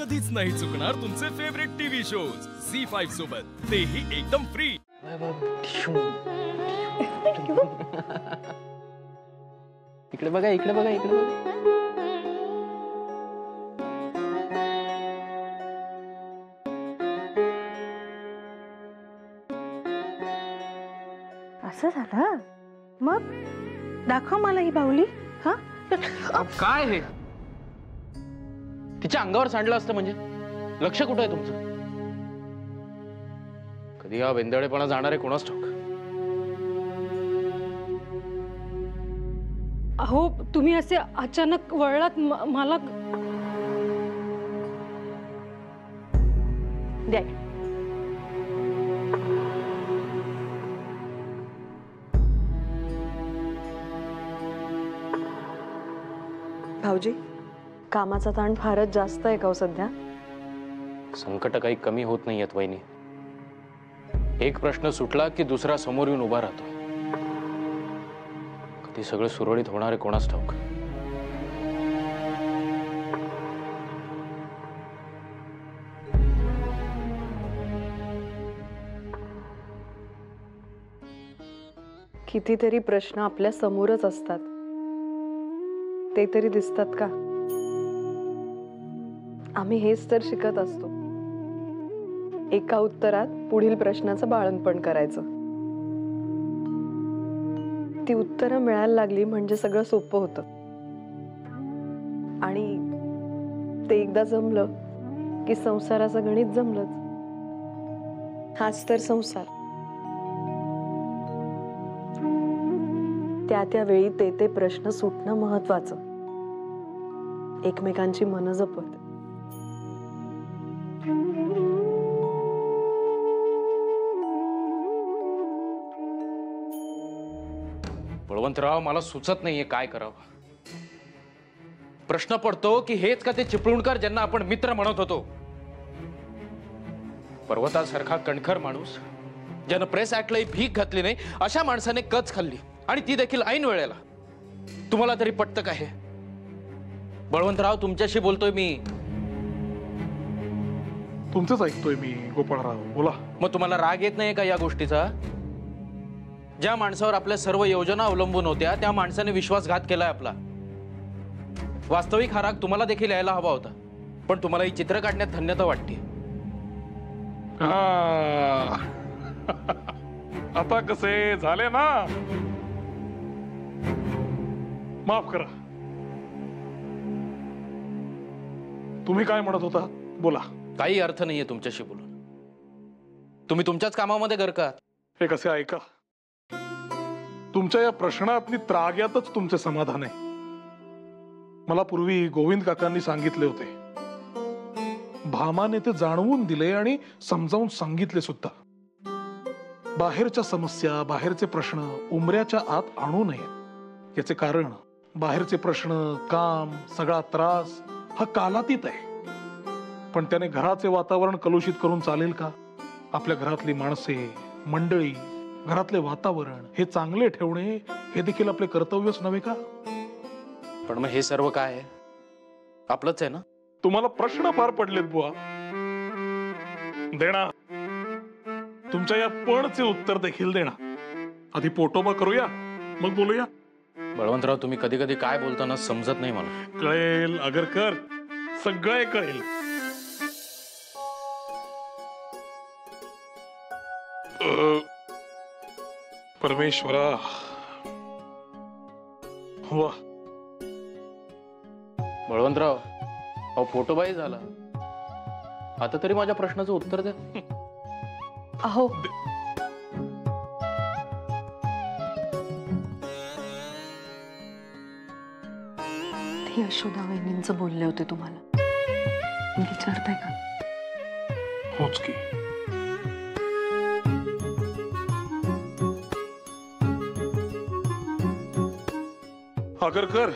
कधीच नाही चुकणार तुमचे फेवरेट टीव्ही शोज झी5 सोबत, तेही एकदम फ्री। इकडे बघा, इकडे बघा, इकडे बघा। असं झालं? मग दाखव मला ही बाहुली। हा काय हे? तिच्या अंगावर सांडलं असतं म्हणजे लक्ष कुठं आहे तुमचं? कधी हा वेंदळेपणा जाणार आहे कोणास ठाऊक? अहो तुम्ही असे अचानक वळलात मला। द्या भाऊजी, कामाचा ताण फारच जास्त आहे का सध्या? संकट काही कमी होत नाहीयेत वहिनी। एक प्रश्न सुटला की दुसरा समोर येऊन उभा राहतो। कधी सगळं सुरळीत होणार आहे कोणास ठाऊक? कितीतरी प्रश्न आपल्या समोरच असतात, ते तरी दिसतात का? आम्ही हेच तर शिकत असतो, एका उत्तरात पुढील प्रश्नाचं बाळंतपण करायचं। ती उत्तरं मिळायला लागली म्हणजे सगळं सोपं होतं, आणि ते एकदा जमलं की संसाराचं गणित जमलंच। हाच तर संसार, त्या वेळी ते प्रश्न सुटणं महत्त्वाचं, एकमेकांची मन जपत। बळवंतराव, मला सुचत नाहीये काय करावं। प्रश्न पडतो की हेच का ते चिपळूणकर ज्यांना आपण मित्र म्हणत होतो? पर्वतासारखा कणखर माणूस, ज्यानं प्रेस ऍक्टलाही भीक घातली नाही, अशा माणसाने कच खाल्ली, आणि ती देखील ऐन वेळेला। तुम्हाला तरी पटतं का हे? बळवंतराव, तुमच्याशी बोलतोय मी। तुमचंच ऐकतोय मी गोपाळराव, बोला। मग तुम्हाला राग येत नाही का या गोष्टीचा? ज्या माणसावर आपल्या सर्व योजना अवलंबून होत्या त्या माणसाने विश्वासघात केलाय आपला। वास्तविक हा राग तुम्हाला देखील यायला हवा होता, पण तुम्हाला ही चित्र काढण्यात धन्यता वाटते। आता कसे झाले ना, माफ करा। तुम्ही काय म्हणत होता, बोला। काही अर्थ नाहीये तुमच्याशी बोलून, तुम्ही तुमच्याच कामामध्ये गरका। हे कसे, ऐका, तुमच्या या प्रश्नातली त्राग्यातच तुमचे समाधान आहे। मला पूर्वी गोविंद काकांनी सांगितले होते, भामाने ते जाणवून दिले आणि समजावून सांगितले सुद्धा। बाहेरच्या समस्या, बाहेरचे प्रश्न उमऱ्याच्या आत आणू नये, याचे कारण बाहेरचे प्रश्न, काम, सगळा त्रास हा कालातीत आहे। पण त्याने घराचे वातावरण कलुषित करून चालेल का? आपल्या घरातली माणसे, मंडळी, घरातले वातावरण हे चांगले ठेवणे हे देखील आपले कर्तव्यच नव्हे का? पण मग हे सर्व काय आहे? आपलंच आहे ना। तुम्हाला प्रश्न फार पडलेत बुवा देणा, तुमच्या या पणचे उत्तर देखील देणा। आधी पोटोबा करूया, मग बोलूया। बळवंतराव, तुम्ही कधी कधी काय बोलताना समजत नाही मला। कळेल अगरकर, सगळे कळेल। परमेश्वरा, वाह! बळवंतराव, अहो फोटोबाई झाला, आता तरी माझ्या प्रश्नाचं उत्तर द्या। अहो यशोदा वहिनींचं बोलले होते तुम्हाला, विचारताय का? होच की। आगरकर,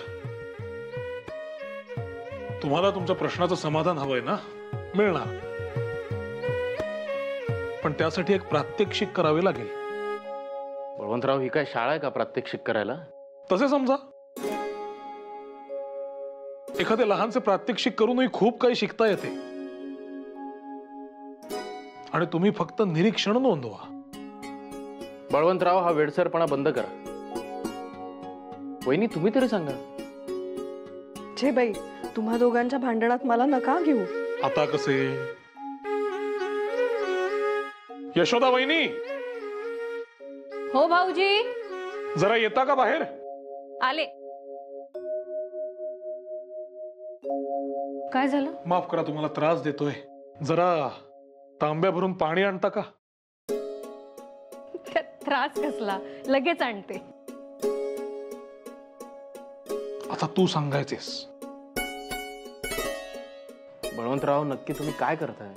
तुम्हाला तुमच्या प्रश्नाचं समाधान हवंय ना, मिळणार, पण त्यासाठी एक प्रात्यक्षिक करावे लागेल। बळवंतराव, ही काय शाळा आहे का प्रात्यक्षिक करायला? तसे समजा एखादे लहानसे प्रात्यक्षिक करूनही खूप काही शिकता येते। आणि तुम्ही फक्त निरीक्षण नोंदवा। बळवंतराव हा वेडसरपणा बंद करा। वहिनी तुम्ही तरी सांगा। छे बाई तुम्हा दोघांच्या भांडणात मला नका घेऊ। आता कसे यशोदा वहिनी? हो भाऊजी जरा येता का बाहेर? आले। काय झालं? माफ करा तुम्हाला त्रास देतोय। जरा तांब्या भरून पाणी आणता का? त्रास कसला लगेच आणते। आता तू सांगायचेस। बळवंतराव नक्की तुम्ही काय करताय?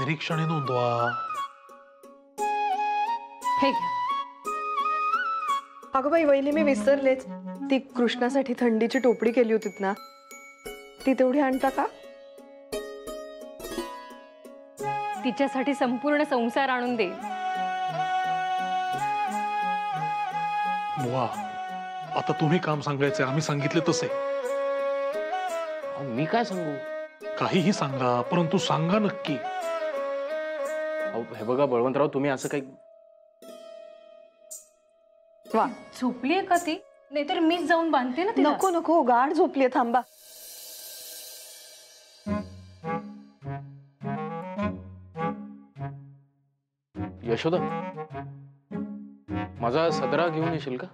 निरीक्षणे नोंदवा। अगं बाई वहिनी मी विसरलेच ती कृष्णासाठी थंडीची टोपडी केली होती ना ती तेवढी आणता का? तिच्यासाठी संपूर्ण संसार आणून दे। बुवा आता तुम्ही काम सांगायचे। आम्ही सांगितले तसे। मी काय सांगू? काहीही सांगा परंतु सांगा नक्की। हे बघा बळवंतराव तुम्ही असं काही झोपलीये का ती? नाहीतर मीच जाऊन बांधते ना तिला। नको नको गाढ झोपलीये थांबा। यशोदा माझा सदरा घेऊन येशील का?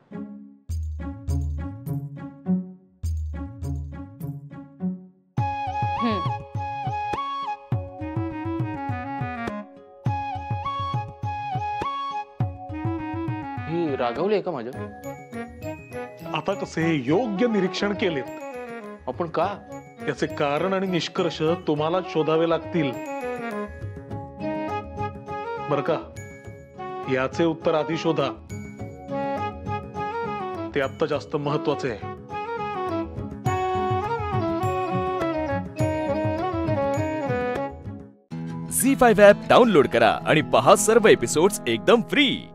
रागवले का माझ्या? आता कसे योग्य निरीक्षण केलेत आपण का? याचे कारण आणि निष्कर्ष तुम्हाला शोधावे लागतील बरं का? याचे उत्तर आधी शोधा ते आता जास्त महत्त्वाचे आहे। झी5 ॲप डाउनलोड करा आणि पहा सर्व एपिसोड्स एकदम फ्री।